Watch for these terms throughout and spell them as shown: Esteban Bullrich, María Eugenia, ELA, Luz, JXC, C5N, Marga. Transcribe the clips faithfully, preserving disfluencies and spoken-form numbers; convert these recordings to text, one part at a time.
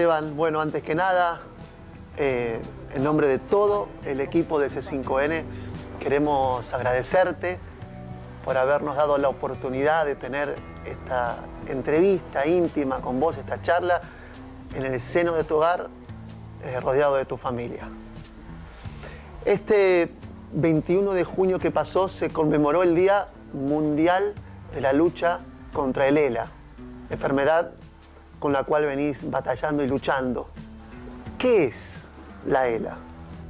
Esteban, bueno, antes que nada, eh, en nombre de todo el equipo de C cinco N, queremos agradecerte por habernos dado la oportunidad de tener esta entrevista íntima con vos, esta charla, en el seno de tu hogar, eh, rodeado de tu familia. Este veintiuno de junio que pasó se conmemoró el Día Mundial de la Lucha contra el E L A, enfermedad con la cual venís batallando y luchando. ¿Qué es la E L A?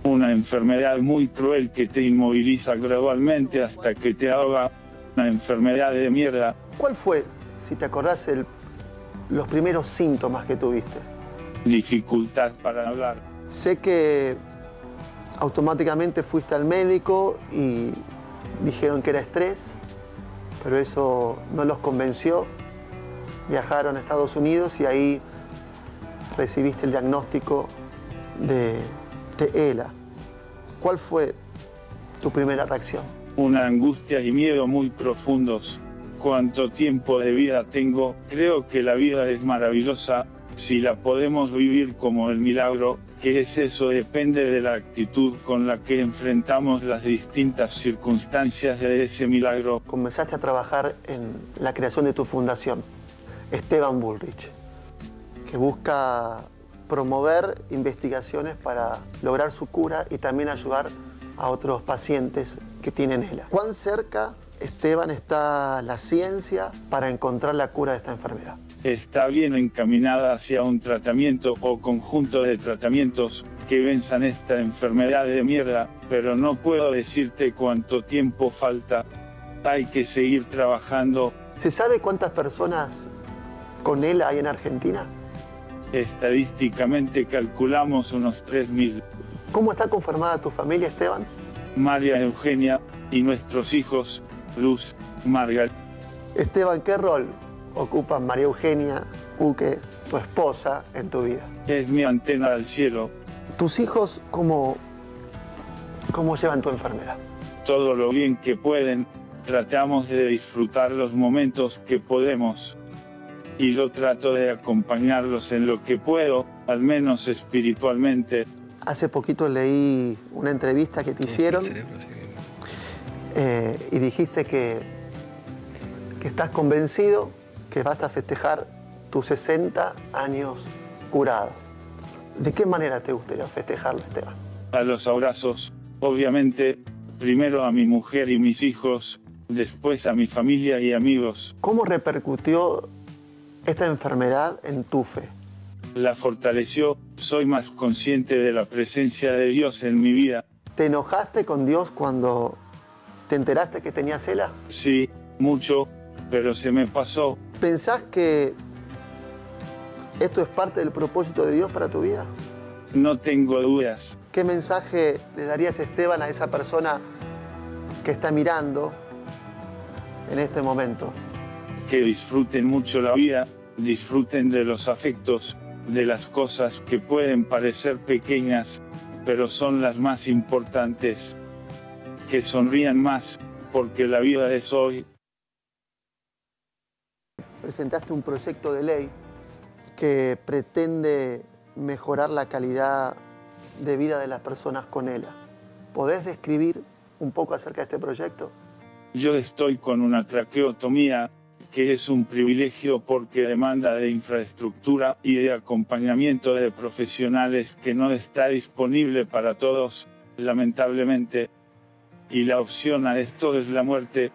Una enfermedad muy cruel que te inmoviliza gradualmente hasta que te ahoga, una enfermedad de mierda. ¿Cuál fue, si te acordás, el, los primeros síntomas que tuviste? Dificultad para hablar. Sé que automáticamente fuiste al médico y dijeron que era estrés, pero eso no los convenció. Viajaron a Estados Unidos y ahí recibiste el diagnóstico de, de E L A. ¿Cuál fue tu primera reacción? Una angustia y miedo muy profundos. ¿Cuánto tiempo de vida tengo? Creo que la vida es maravillosa, si la podemos vivir como el milagro que es. Eso depende de la actitud con la que enfrentamos las distintas circunstancias de ese milagro. Comenzaste a trabajar en la creación de tu fundación, Esteban Bullrich, que busca promover investigaciones para lograr su cura y también ayudar a otros pacientes que tienen E L A. ¿Cuán cerca, Esteban, está la ciencia para encontrar la cura de esta enfermedad? Está bien encaminada hacia un tratamiento o conjunto de tratamientos que venzan esta enfermedad de mierda, pero no puedo decirte cuánto tiempo falta. Hay que seguir trabajando. ¿Se sabe cuántas personas con E L A hay en Argentina? Estadísticamente calculamos unos tres mil. ¿Cómo está conformada tu familia, Esteban? María Eugenia y nuestros hijos, Luz, Marga. Esteban, ¿qué rol ocupan María Eugenia, Uke, tu esposa, en tu vida? Es mi antena al cielo. ¿Tus hijos cómo, cómo llevan tu enfermedad? Todo lo bien que pueden. Tratamos de disfrutar los momentos que podemos. Y yo trato de acompañarlos en lo que puedo, al menos espiritualmente. Hace poquito leí una entrevista que te hicieron eh, y dijiste que, que estás convencido que vas a festejar tus sesenta años curado. ¿De qué manera te gustaría festejarlo, Esteban? A los abrazos, obviamente, primero a mi mujer y mis hijos, después a mi familia y amigos. ¿Cómo repercutió esta enfermedad en tu fe? La fortaleció. Soy más consciente de la presencia de Dios en mi vida. ¿Te enojaste con Dios cuando te enteraste que tenías E L A? Sí, mucho, pero se me pasó. ¿Pensás que esto es parte del propósito de Dios para tu vida? No tengo dudas. ¿Qué mensaje le darías, Esteban, a esa persona que está mirando en este momento? Que disfruten mucho la vida, disfruten de los afectos, de las cosas que pueden parecer pequeñas, pero son las más importantes. Que sonrían más, porque la vida es hoy. Presentaste un proyecto de ley que pretende mejorar la calidad de vida de las personas con E L A. ¿Podés describir un poco acerca de este proyecto? Yo estoy con una traqueotomía, que es un privilegio porque demanda de infraestructura y de acompañamiento de profesionales que no está disponible para todos, lamentablemente. Y la opción a esto es la muerte.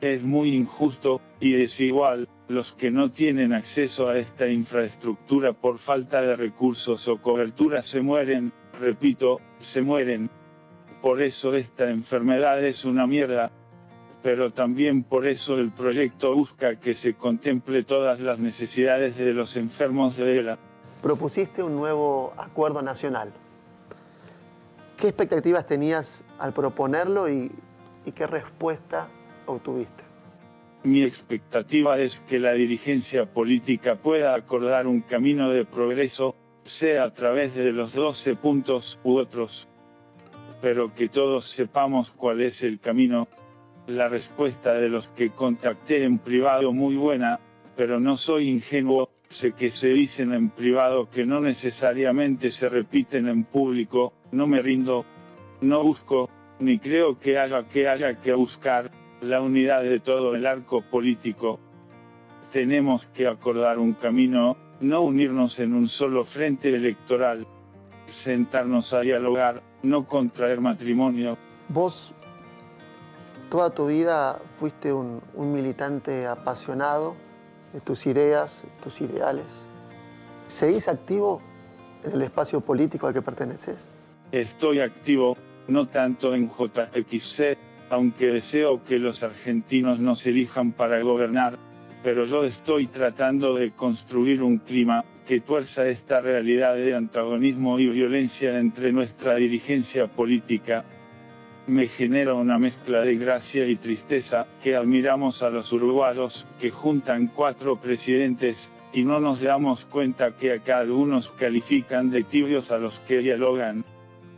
Es muy injusto y desigual los que no tienen acceso a esta infraestructura por falta de recursos o cobertura se mueren, repito, se mueren. Por eso esta enfermedad es una mierda. Pero también por eso el proyecto busca que se contemple todas las necesidades de los enfermos de E L A. Propusiste un nuevo acuerdo nacional. ¿Qué expectativas tenías al proponerlo y, y qué respuesta obtuviste? Mi expectativa es que la dirigencia política pueda acordar un camino de progreso, sea a través de los doce puntos u otros, pero que todos sepamos cuál es el camino. La respuesta de los que contacté en privado muy buena, pero no soy ingenuo, que se dicen en privado que no necesariamente se repiten en público, no me rindo, no busco, ni creo que haya que haya que buscar, la unidad de todo el arco político. Tenemos que acordar un camino, no unirnos en un solo frente electoral, sentarnos a dialogar, no contraer matrimonio. Vos, toda tu vida fuiste un, un militante apasionado de tus ideas, de tus ideales. ¿Seguís activo en el espacio político al que perteneces? Estoy activo, no tanto en J X C, aunque deseo que los argentinos nos elijan para gobernar, pero yo estoy tratando de construir un clima que tuerza esta realidad de antagonismo y violencia entre nuestra dirigencia política. Me genera una mezcla de gracia y tristeza que admiramos a los uruguayos que juntan cuatro presidentes y no nos damos cuenta que acá algunos califican de tibios a los que dialogan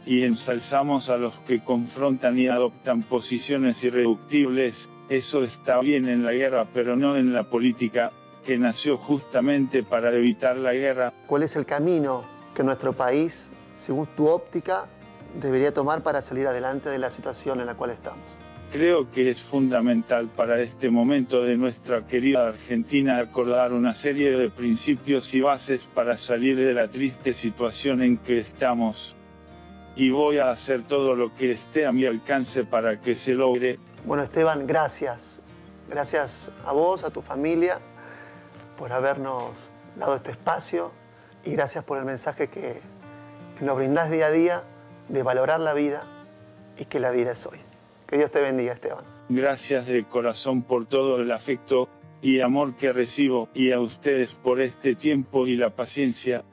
y ensalzamos a los que confrontan y adoptan posiciones irreductibles. Eso está bien en la guerra, pero no en la política, que nació justamente para evitar la guerra. ¿Cuál es el camino que nuestro país, según tu óptica, debería tomar para salir adelante de la situación en la cual estamos? Creo que es fundamental para este momento de nuestra querida Argentina acordar una serie de principios y bases para salir de la triste situación en que estamos. Y voy a hacer todo lo que esté a mi alcance para que se logre. Bueno, Esteban, gracias. Gracias a vos, a tu familia, por habernos dado este espacio y gracias por el mensaje que, que nos brindás día a día de valorar la vida y que la vida es hoy. Que Dios te bendiga, Esteban. Gracias de corazón por todo el afecto y amor que recibo y a ustedes por este tiempo y la paciencia.